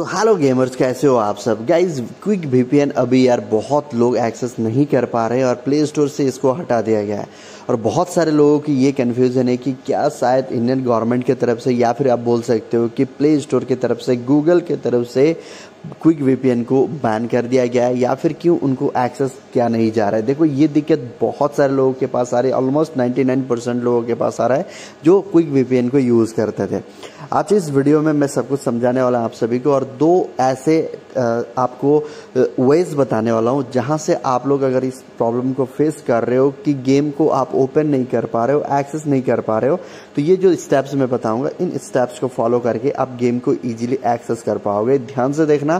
तो hello gamers, कैसे हो आप सब गाइज। क्विक वीपीएन अभी यार बहुत लोग एक्सेस नहीं कर पा रहे हैं और प्ले स्टोर से इसको हटा दिया गया है। और बहुत सारे लोगों की ये कन्फ्यूज़न है कि क्या शायद इंडियन गवर्नमेंट की तरफ से या फिर आप बोल सकते हो कि प्ले स्टोर की तरफ से, गूगल की तरफ से क्विक वीपीएन को बैन कर दिया गया है या फिर क्यों उनको एक्सेस क्या नहीं जा रहा है। देखो, ये दिक्कत बहुत सारे लोगों के पास आ रही है, ऑलमोस्ट 99% लोगों के पास आ रहा है जो क्विक वीपीएन को यूज़ करते थे। आज इस वीडियो में मैं सब कुछ समझाने वाला हूँ आप सभी को और दो ऐसे आपको वेज बताने वाला हूँ जहाँ से आप लोग अगर इस प्रॉब्लम को फेस कर रहे हो कि गेम को आप ओपन नहीं कर पा रहे हो, एक्सेस नहीं कर पा रहे हो, तो ये जो स्टेप्स मैं बताऊँगा इन स्टेप्स को फॉलो करके आप गेम को ईजिली एक्सेस कर पाओगे। ध्यान से देखना,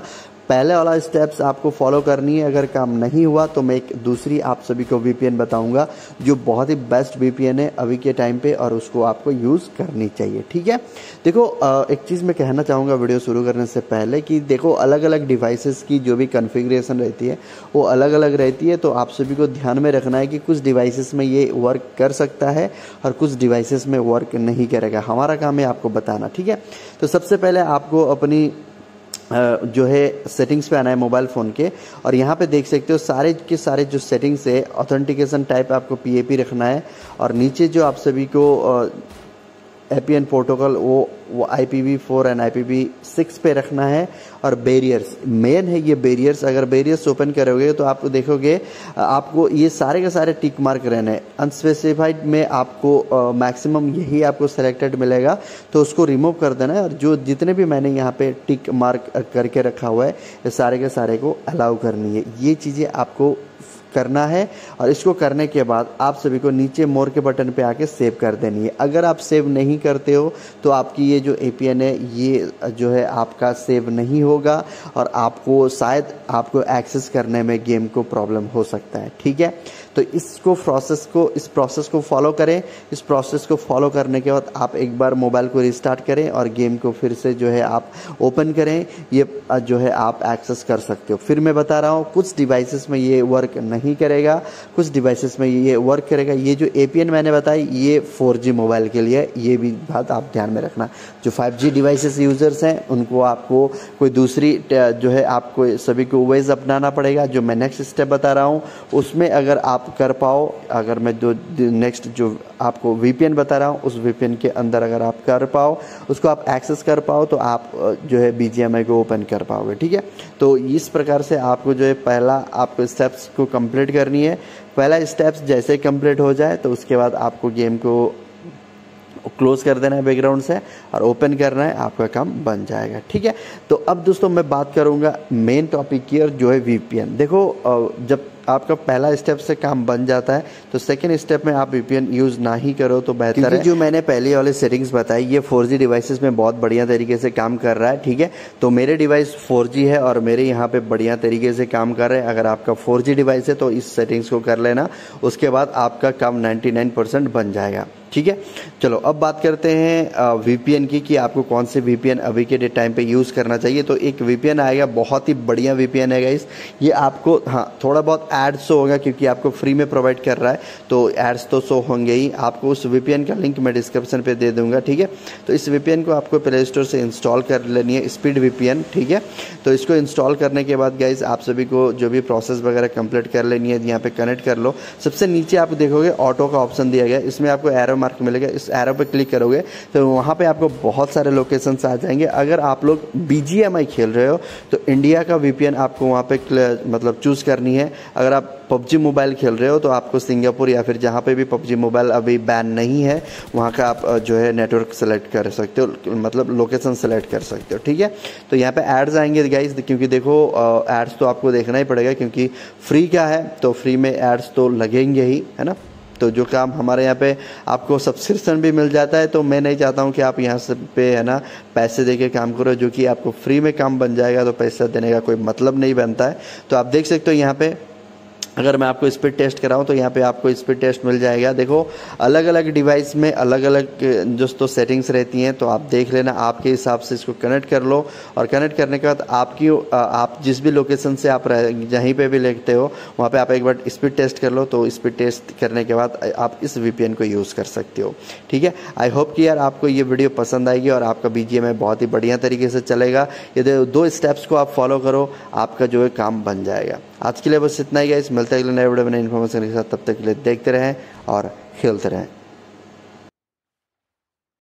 पहले वाला स्टेप्स आपको फॉलो करनी है। अगर काम नहीं हुआ तो मैं एक दूसरी आप सभी को वीपीएन बताऊंगा जो बहुत ही बेस्ट वीपीएन है अभी के टाइम पे और उसको आपको यूज़ करनी चाहिए, ठीक है। देखो, एक चीज़ मैं कहना चाहूँगा वीडियो शुरू करने से पहले कि देखो, अलग अलग डिवाइसेस की जो भी कॉन्फ़िगरेशन रहती है वो अलग अलग रहती है, तो आप सभी को ध्यान में रखना है कि कुछ डिवाइसेस में ये वर्क कर सकता है और कुछ डिवाइसेस में वर्क नहीं करेगा। हमारा काम है आपको बताना, ठीक है। तो सबसे पहले आपको अपनी जो है सेटिंग्स पे आना है मोबाइल फ़ोन के और यहाँ पे देख सकते हो सारे के सारे जो सेटिंग्स है, ऑथेंटिकेशन टाइप आपको PAP रखना है और नीचे जो आप सभी को APN प्रोटोकॉल वो IPv4 एंड IPv6 पे रखना है। और बैरियर्स मेन है ये बैरियर्स, अगर बैरियर्स ओपन करोगे तो आप देखोगे आपको ये सारे के सारे टिक मार्क रहने हैं। अनस्पेसिफाइड में आपको मैक्सिमम यही आपको सेलेक्टेड मिलेगा तो उसको रिमूव कर देना है और जो जितने भी मैंने यहाँ पे टिक मार्क करके रखा हुआ है ये सारे के सारे को अलाउ करनी है। ये चीज़ें आपको करना है और इसको करने के बाद आप सभी को नीचे मोर के बटन पे आके सेव कर देनी है। अगर आप सेव नहीं करते हो तो आपकी ये जो APN है ये जो है आपका सेव नहीं होगा और आपको शायद आपको एक्सेस करने में गेम को प्रॉब्लम हो सकता है, ठीक है। तो इस प्रोसेस को फॉलो करें। इस प्रोसेस को फॉलो करने के बाद आप एक बार मोबाइल को रिस्टार्ट करें और गेम को फिर से जो है आप ओपन करें, ये जो है आप एक्सेस कर सकते हो। फिर मैं बता रहा हूँ कुछ डिवाइसेस में ये वर्क नहीं करेगा, कुछ डिवाइसेस में ये वर्क करेगा। ये जो APN मैंने बताई ये 4G मोबाइल के लिए, ये भी बात आप ध्यान में रखना। जो 5G डिवाइसेस यूज़र्स हैं उनको आपको कोई दूसरी जो है आपको सभी को वेज अपनाना पड़ेगा जो मैं नेक्स्ट स्टेप बता रहा हूँ उसमें। अगर आप कर पाओ, अगर मैं जो नेक्स्ट जो आपको VPN बता रहा हूँ उस VPN के अंदर अगर आप कर पाओ, उसको आप एक्सेस कर पाओ तो आप जो है BGMI को ओपन कर पाओगे, ठीक है। तो इस प्रकार से आपको जो है पहला आपको स्टेप्स को कंप्लीट करनी है। पहला स्टेप्स जैसे कंप्लीट हो जाए तो उसके बाद आपको गेम को क्लोज कर देना है बैकग्राउंड से और ओपन करना है, आपका काम बन जाएगा, ठीक है। तो अब दोस्तों मैं बात करूंगा मेन टॉपिक की और जो है VPN। देखो, जब आपका पहला स्टेप से काम बन जाता है तो सेकंड स्टेप में आप VPN यूज़ ना ही करो तो बेहतर है। जो मैंने पहले वाले सेटिंग्स बताई ये 4G डिवाइसेस में बहुत बढ़िया तरीके से काम कर रहा है, ठीक है। तो मेरे डिवाइस 4G है और मेरे यहाँ पे बढ़िया तरीके से काम कर रहे हैं। अगर आपका 4G डिवाइस है तो इस सेटिंग्स को कर लेना, उसके बाद आपका काम 99% बन जाएगा, ठीक है। चलो अब बात करते हैं VPN की कि आपको कौन से VPN अभी के टाइम पे यूज़ करना चाहिए। तो एक VPN आएगा, बहुत ही बढ़िया VPN है गाइस। ये आपको हाँ थोड़ा बहुत एड्स तो होगा क्योंकि आपको फ्री में प्रोवाइड कर रहा है तो एड्स तो शो होंगे ही। आपको उस VPN का लिंक मैं डिस्क्रिप्शन पे दे दूंगा, ठीक है। तो इस VPN को आपको प्ले स्टोर से इंस्टॉल कर लेनी है, स्पीड VPN, ठीक है। तो इसको इंस्टॉल करने के बाद गाइज आप सभी को जो भी प्रोसेस वगैरह कंप्लीट कर लेनी है, यहाँ पर कनेक्ट कर लो। सबसे नीचे आप देखोगे ऑटो का ऑप्शन दिया गया, इसमें आपको एरो मार्क मिलेगा, इस एरो पे क्लिक करोगे तो वहाँ पे आपको बहुत सारे लोकेशंस आ जाएंगे। अगर आप लोग BGMI खेल रहे हो तो इंडिया का VPN आपको वहाँ पे मतलब चूज़ करनी है। अगर आप PUBG मोबाइल खेल रहे हो तो आपको सिंगापुर या फिर जहाँ पे भी PUBG मोबाइल अभी बैन नहीं है वहाँ का आप जो है नेटवर्क सेलेक्ट कर सकते हो, मतलब लोकेशन सेलेक्ट कर सकते हो, ठीक है। तो यहाँ पे एड्स आएंगे गाइस क्योंकि देखो एड्स तो आपको देखना ही पड़ेगा क्योंकि फ्री का है तो फ्री में एड्स तो लगेंगे ही, है ना। तो जो काम हमारे यहाँ पे आपको सब्सक्रिप्शन भी मिल जाता है तो मैं नहीं चाहता हूँ कि आप यहाँ से पे है ना पैसे देके काम करो, जो कि आपको फ्री में काम बन जाएगा तो पैसा देने का कोई मतलब नहीं बनता है। तो आप देख सकते हो यहाँ पे अगर मैं आपको स्पीड टेस्ट कराऊं तो यहाँ पे आपको स्पीड टेस्ट मिल जाएगा। देखो अलग अलग डिवाइस में अलग अलग दोस्तों सेटिंग्स रहती हैं, तो आप देख लेना आपके हिसाब से इसको कनेक्ट कर लो। और कनेक्ट करने के बाद आपकी आप जिस भी लोकेशन से आप जहीं पे भी लेते हो वहाँ पे आप एक बार स्पीड टेस्ट कर लो, तो स्पीड टेस्ट करने के बाद आप इस VPN को यूज़ कर सकते हो। ठीक है, आई होप कि यार आपको ये वीडियो पसंद आएगी और आपका BGMI बहुत ही बढ़िया तरीके से चलेगा। ये दो स्टेप्स को आप फॉलो करो, आपका जो है काम बन जाएगा। आज के लिए बस इतना ही गाइस, मिलते हैं अगले नए वीडियो में नई इन्फॉर्मेशन के साथ। तब तक के लिए देखते रहें और खेलते रहें।